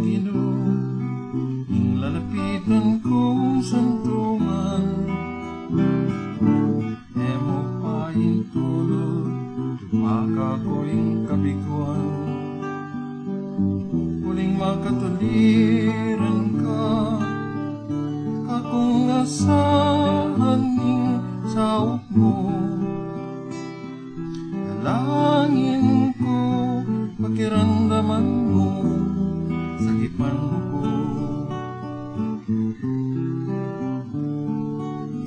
Panginoon, ang lalapitan kong santuhan. Emo pa'y tulog, makako'y kabiguan. Muling makataliran ka, akong asahan ng sawak mo. Dalangin ko, pakiramdaman mo, sagipan ko.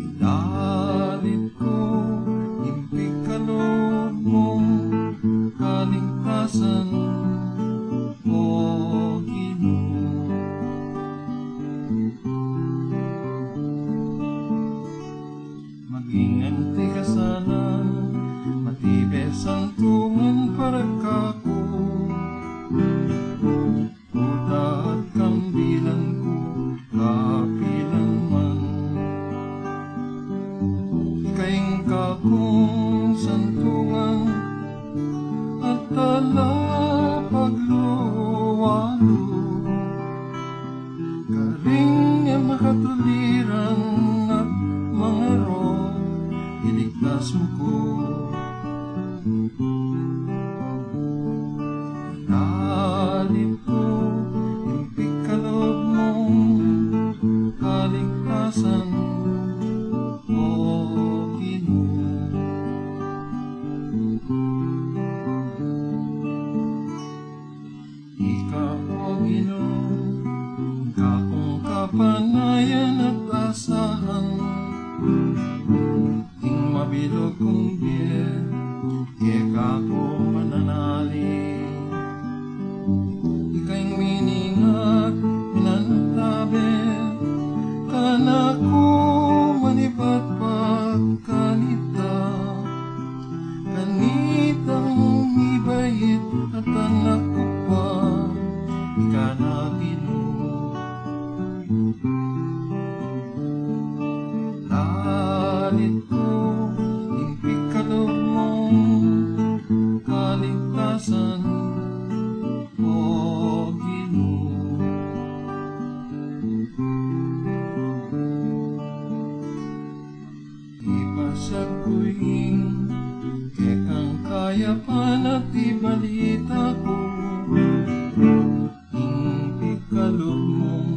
Idalit ko, ibig ka loob mong kaligtasan, o Ginoo. Maging anti ka sana, matibes ang tungan para kako. Puta at kambilan ko, kapilan man. Ika'y kakong santungan at talapagluwalo. Karing niya makatuliran at mga ro, iligtas mo ko. Dalit ko, ibig ka loob mong kaligtasan, o Ginoo. Ikaw, o Ginoo, akong kapanayan at asahan, ting mabilog kong biyer. Eka ko mananali, ika'y miningat, minantabi, tanak ko manipat-pat kanita. Kanitang mibayit at anak ko pa, ika na binug. Lalit ko, ibig ka loob mong kaligtasan, o Ginoo. Ipasaguhin kekang kayapan at ibalita ko, ibig ka loob mong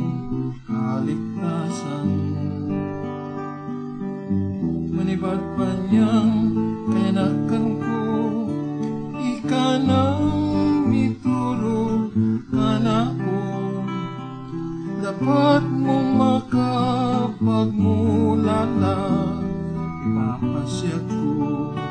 kaligtasan. Manibat pa niyang kayanakan ko, ika nang mituro anak ko. Dapat mong makapagmulala, ipapasyag ko.